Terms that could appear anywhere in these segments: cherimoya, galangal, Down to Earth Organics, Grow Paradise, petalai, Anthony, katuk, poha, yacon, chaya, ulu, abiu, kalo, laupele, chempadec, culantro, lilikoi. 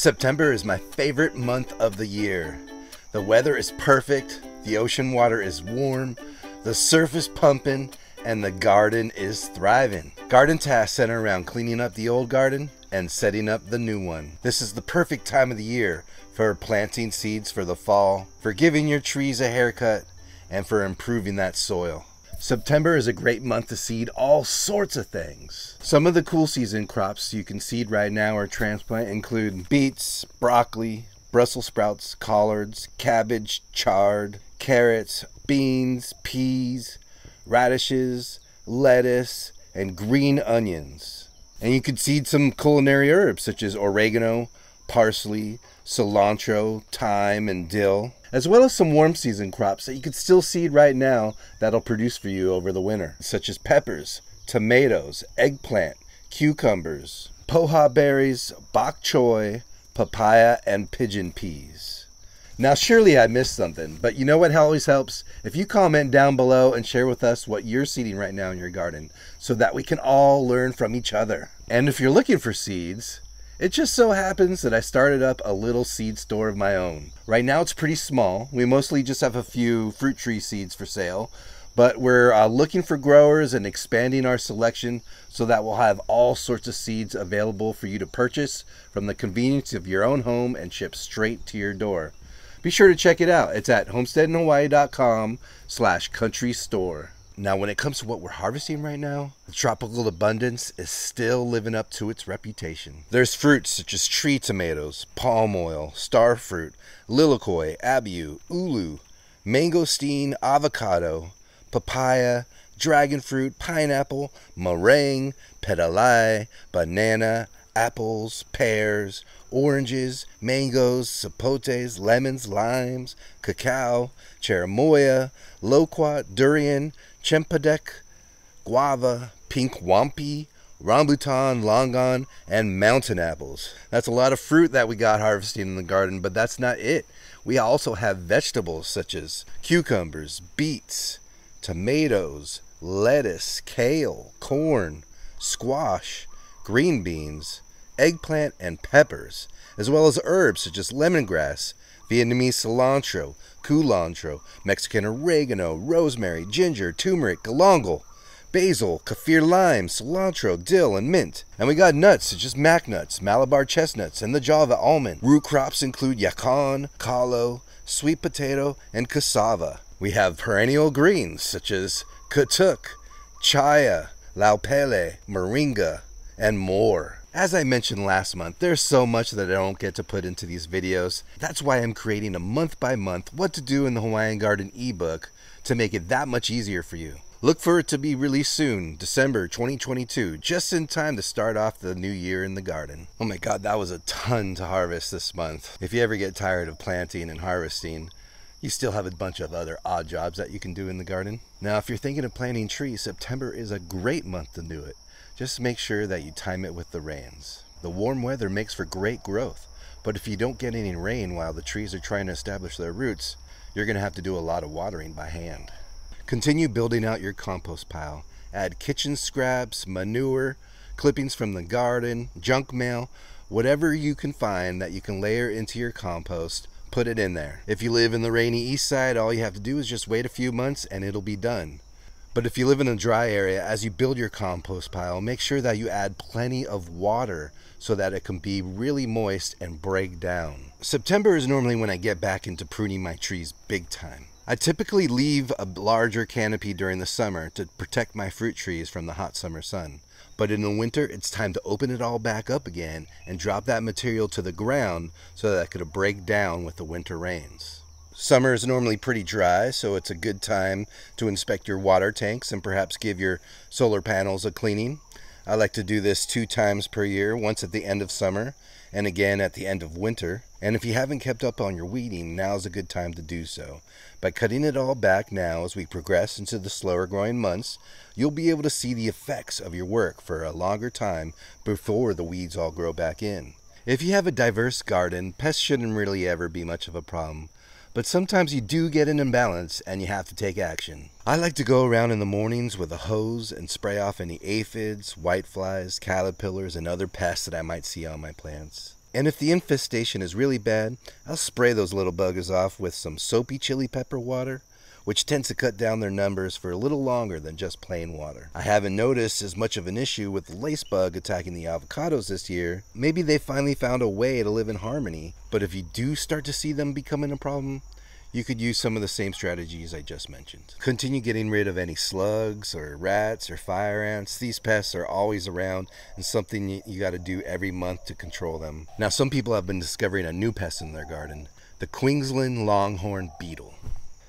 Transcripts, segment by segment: September is my favorite month of the year. The weather is perfect, the ocean water is warm, the surf is pumping, and the garden is thriving. Garden tasks center around cleaning up the old garden and setting up the new one. This is the perfect time of the year for planting seeds for the fall, for giving your trees a haircut, and for improving that soil. September is a great month to seed all sorts of things. Some of the cool season crops you can seed right now or transplant include beets, broccoli, Brussels sprouts, collards, cabbage, chard, carrots, beans, peas, radishes, lettuce, and green onions. And you could seed some culinary herbs such as oregano, parsley, cilantro, thyme, and dill, as well as some warm season crops that you could still seed right now that'll produce for you over the winter, such as peppers, tomatoes, eggplant, cucumbers, poha berries, bok choy, papaya, and pigeon peas. Now surely I missed something, but you know what always helps? If you comment down below and share with us what you're seeding right now in your garden so that we can all learn from each other. And if you're looking for seeds, it just so happens that I started up a little seed store of my own. Right now it's pretty small. We mostly just have a few fruit tree seeds for sale, but we're looking for growers and expanding our selection so that we'll have all sorts of seeds available for you to purchase from the convenience of your own home and shipped straight to your door. Be sure to check it out. It's at homesteadinhawaii.com/countrystore. Now, when it comes to what we're harvesting right now, the tropical abundance is still living up to its reputation. There's fruits such as tree tomatoes, palm oil, star fruit, lilikoi, abiu, ulu, mangosteen, avocado, papaya, dragon fruit, pineapple, meringue, petalai, banana, apples, pears, oranges, mangoes, sapotes, lemons, limes, cacao, cherimoya, loquat, durian, chempadec, guava, pink wampi, rambutan, longan, and mountain apples. That's a lot of fruit that we got harvesting in the garden, but that's not it. We also have vegetables such as cucumbers, beets, tomatoes, lettuce, kale, corn, squash, green beans, eggplant, and peppers, as well as herbs such as lemongrass, Vietnamese cilantro, culantro, Mexican oregano, rosemary, ginger, turmeric, galangal, basil, kaffir lime, cilantro, dill, and mint. And we got nuts such as mac nuts, Malabar chestnuts, and the Java almond. Root crops include yacon, kalo, sweet potato, and cassava. We have perennial greens such as katuk, chaya, laupele, moringa, and more. As I mentioned last month, there's so much that I don't get to put into these videos. That's why I'm creating a month-by-month What to Do in the Hawaiian Garden ebook to make it that much easier for you. Look for it to be released soon, December 2022, just in time to start off the new year in the garden. Oh my God, that was a ton to harvest this month. If you ever get tired of planting and harvesting, you still have a bunch of other odd jobs that you can do in the garden. Now, if you're thinking of planting trees, September is a great month to do it. Just make sure that you time it with the rains. The warm weather makes for great growth, but if you don't get any rain while the trees are trying to establish their roots, you're going to have to do a lot of watering by hand. Continue building out your compost pile. Add kitchen scraps, manure, clippings from the garden, junk mail, whatever you can find that you can layer into your compost, put it in there. If you live in the rainy east side, all you have to do is just wait a few months and it'll be done. But if you live in a dry area, as you build your compost pile, make sure that you add plenty of water so that it can be really moist and break down. September is normally when I get back into pruning my trees big time. I typically leave a larger canopy during the summer to protect my fruit trees from the hot summer sun. But in the winter, it's time to open it all back up again and drop that material to the ground so that it could break down with the winter rains. Summer is normally pretty dry, so it's a good time to inspect your water tanks and perhaps give your solar panels a cleaning. I like to do this 2 times per year, once at the end of summer and again at the end of winter. And if you haven't kept up on your weeding, now's a good time to do so. By cutting it all back now as we progress into the slower growing months, you'll be able to see the effects of your work for a longer time before the weeds all grow back in. If you have a diverse garden, pests shouldn't really ever be much of a problem. But sometimes you do get an imbalance and you have to take action. I like to go around in the mornings with a hose and spray off any aphids, whiteflies, caterpillars, and other pests that I might see on my plants. And if the infestation is really bad, I'll spray those little buggers off with some soapy chili pepper water, which tends to cut down their numbers for a little longer than just plain water. I haven't noticed as much of an issue with the lace bug attacking the avocados this year. Maybe they finally found a way to live in harmony, but if you do start to see them becoming a problem, you could use some of the same strategies I just mentioned. Continue getting rid of any slugs or rats or fire ants. These pests are always around and something you got to do every month to control them. Now, some people have been discovering a new pest in their garden, the Queensland Longhorn beetle.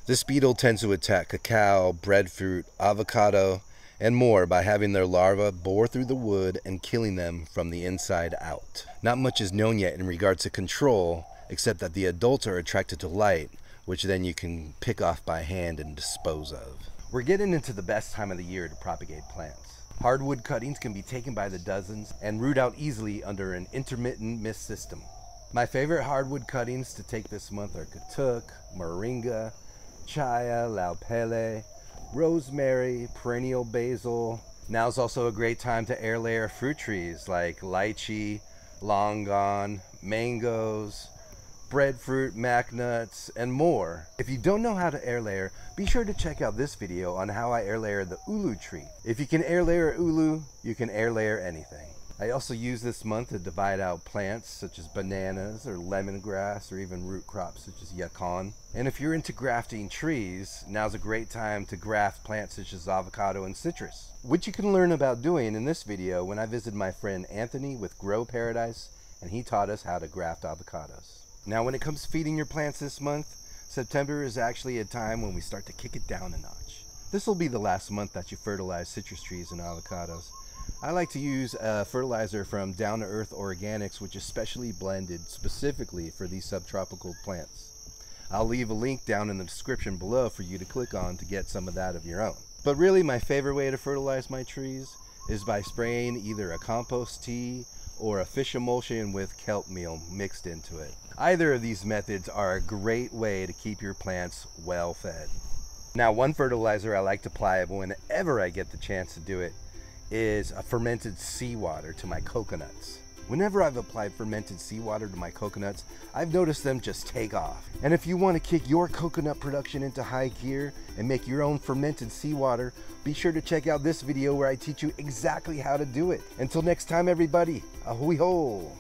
This beetle tends to attack cacao, breadfruit, avocado, and more by having their larvae bore through the wood and killing them from the inside out. Not much is known yet in regards to control, except that the adults are attracted to light, which then you can pick off by hand and dispose of. We're getting into the best time of the year to propagate plants. Hardwood cuttings can be taken by the dozens and root out easily under an intermittent mist system. My favorite hardwood cuttings to take this month are katuk, moringa, chaya, laupele, rosemary, perennial basil. Now's also a great time to air layer fruit trees like lychee, long gone, mangoes, breadfruit, mac nuts, and more. If you don't know how to air layer, be sure to check out this video on how I air layer the ulu tree. If you can air layer ulu, you can air layer anything. I also use this month to divide out plants such as bananas or lemongrass or even root crops such as yacon. And if you're into grafting trees, now's a great time to graft plants such as avocado and citrus, which you can learn about doing in this video when I visited my friend Anthony with Grow Paradise, and he taught us how to graft avocados. Now, when it comes to feeding your plants this month, September is actually a time when we start to kick it down a notch. This will be the last month that you fertilize citrus trees and avocados. I like to use a fertilizer from Down to Earth Organics, which is specially blended specifically for these subtropical plants. I'll leave a link down in the description below for you to click on to get some of that of your own. But really, my favorite way to fertilize my trees is by spraying either a compost tea or a fish emulsion with kelp meal mixed into it. Either of these methods are a great way to keep your plants well fed. Now, one fertilizer I like to apply whenever I get the chance to do it is a fermented seawater to my coconuts. Whenever I've applied fermented seawater to my coconuts, I've noticed them just take off. And if you want to kick your coconut production into high gear and make your own fermented seawater, be sure to check out this video where I teach you exactly how to do it. Until next time, everybody, ahoy ho!